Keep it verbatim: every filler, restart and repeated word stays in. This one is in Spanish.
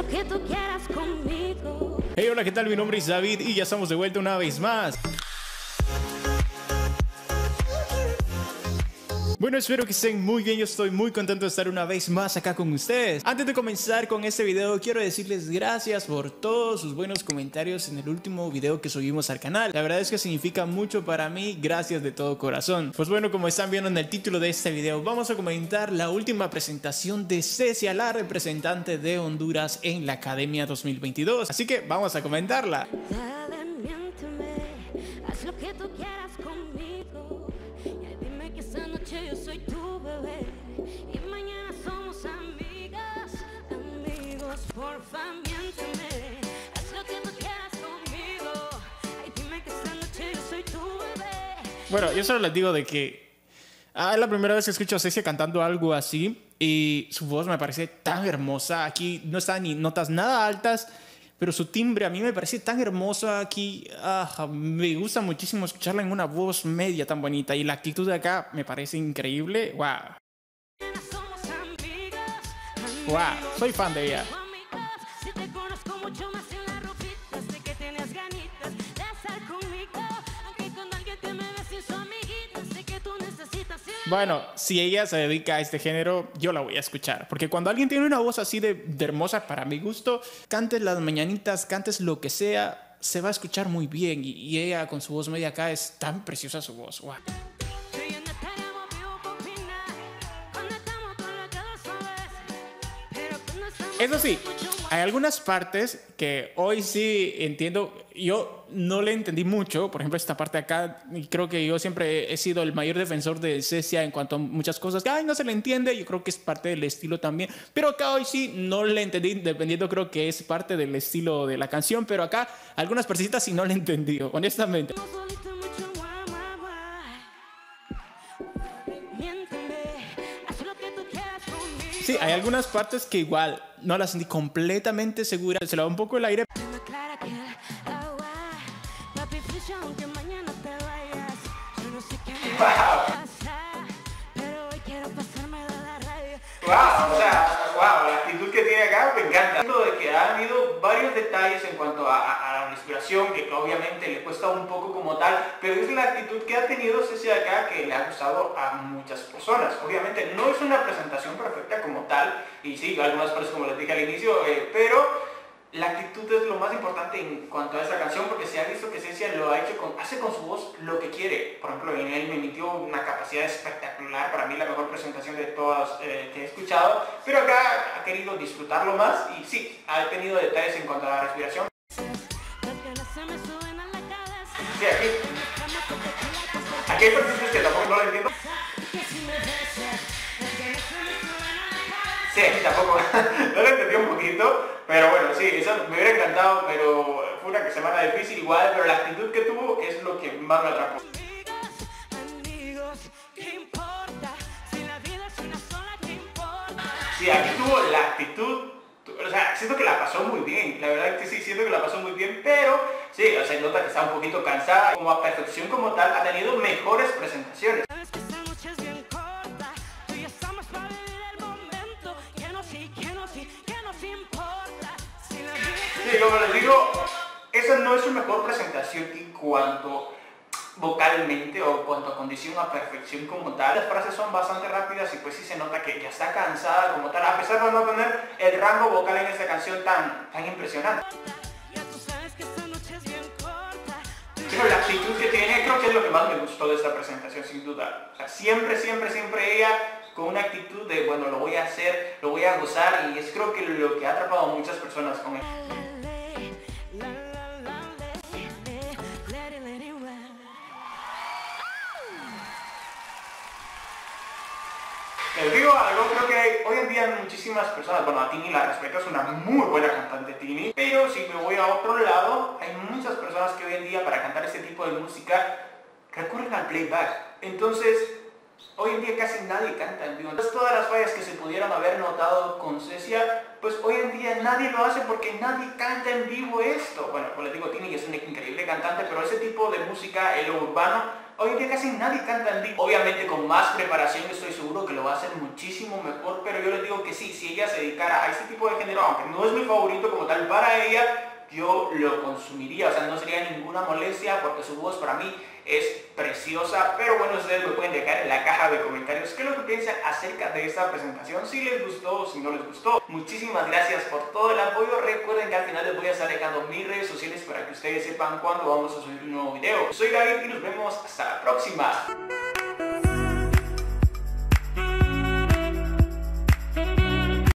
lo que tú quieras conmigo. Hey, hola, ¿qué tal? Mi nombre es David y ya estamos de vuelta una vez más. Bueno, espero que estén muy bien, yo estoy muy contento de estar una vez más acá con ustedes. Antes de comenzar con este video, quiero decirles gracias por todos sus buenos comentarios en el último video que subimos al canal. La verdad es que significa mucho para mí, gracias de todo corazón. Pues bueno, como están viendo en el título de este video, vamos a comentar la última presentación de Cesia, la representante de Honduras en la Academia dos mil veintidós. Así que vamos a comentarla. Dale, miénteme, haz lo que tú quieras conmigo. Dime que esta noche yo soy tu bebé y mañana somos amigas, amigos, porfa, miénteme, haz lo que tú quieras conmigo. Ay, dime que esta noche yo soy tu bebé. Bueno, yo solo les digo de que ah, es la primera vez que escucho a Cesia cantando algo así y su voz me parece tan hermosa. Aquí no están ni notas nada altas, pero su timbre a mí me parece tan hermosa aquí. Ah, me gusta muchísimo escucharla en una voz media tan bonita. Y la actitud de acá me parece increíble. ¡Wow! ¡Wow! Soy fan de ella. Bueno, si ella se dedica a este género, yo la voy a escuchar. Porque cuando alguien tiene una voz así de, de hermosa, para mi gusto, cantes las mañanitas, cantes lo que sea, se va a escuchar muy bien. Y, y ella con su voz media acá, es tan preciosa su voz. Wow. Eso sí, hay algunas partes que hoy sí entiendo. Yo no le entendí mucho, por ejemplo, esta parte de acá. Creo que yo siempre he sido el mayor defensor de Cesia en cuanto a muchas cosas. Ay, no se le entiende, yo creo que es parte del estilo también. Pero acá hoy sí no le entendí, dependiendo, creo que es parte del estilo de la canción. Pero acá algunas partecitas sí no le entendí, honestamente. Sí, hay algunas partes que igual no las sentí completamente segura. Se le va un poco el aire. Wow. Wow, o sea, wow, la actitud que tiene acá me encanta. De que han habido varios detalles en cuanto a, a, a la inspiración, que obviamente le cuesta un poco como tal, pero es la actitud que ha tenido Cesia acá que le ha gustado a muchas personas. Obviamente no es una presentación perfecta como tal, y sí, algunas personas como les dije al inicio, eh, pero la actitud es lo más importante en cuanto a esta canción, porque se ha visto que Cesia lo ha hecho con, hace con su voz lo que quiere. Por ejemplo, en él me emitió una capacidad espectacular, para mí la mejor presentación de todas eh, que he escuchado, pero acá ha querido disfrutarlo más y sí, ha tenido detalles en cuanto a la respiración. Sí, aquí, aquí hay personas que tampoco no lo entiendo. Sí, tampoco, no lo entendí un poquito, pero bueno, sí, eso me hubiera encantado, pero fue una semana difícil igual, pero la actitud que tuvo es lo que más me atrapó. Sí, aquí tuvo la actitud, o sea, siento que la pasó muy bien, la verdad que sí, siento que la pasó muy bien, pero sí, o sea, nota que está un poquito cansada. Como a perfección como tal, ha tenido mejores presentaciones. Sí, como les digo, esa no es su mejor presentación en cuanto vocalmente o en cuanto a condición a perfección como tal. Las frases son bastante rápidas y pues sí se nota que ya está cansada como tal, a pesar de no tener el rango vocal en esta canción tan, tan impresionante. Pero la actitud que tiene creo que es lo que más me gustó de esta presentación sin duda. O sea, siempre, siempre, siempre ella con una actitud de bueno, lo voy a hacer, lo voy a gozar, y es creo que lo que ha atrapado a muchas personas con él. Les digo algo, creo que hay, hoy en día hay muchísimas personas, bueno, a Tini la respeto, es una muy buena cantante Tini, pero si me voy a otro lado, hay muchas personas que hoy en día para cantar este tipo de música recurren al playback. Entonces, hoy en día casi nadie canta en vivo. Entonces todas las fallas que se pudieran haber notado con Cesia, pues hoy en día nadie lo hace porque nadie canta en vivo esto. Bueno, pues les digo, Tini es una increíble cantante, pero ese tipo de música, el urbano, Hoy en día casi nadie canta el día. Obviamente con más preparación estoy seguro que lo va a hacer muchísimo mejor, pero yo les digo que sí, si ella se dedicara a ese tipo de género, aunque no es mi favorito como tal para ella, yo lo consumiría, o sea, no sería ninguna molestia porque su voz para mí es preciosa. Pero bueno, ustedes me pueden dejar en la caja de comentarios qué es lo que piensan acerca de esta presentación, si les gustó o si no les gustó. Muchísimas gracias por todo el apoyo. Recuerden que al final les voy a estar dejando mis redes sociales para que ustedes sepan cuándo vamos a subir un nuevo video. Soy David y nos vemos hasta la próxima.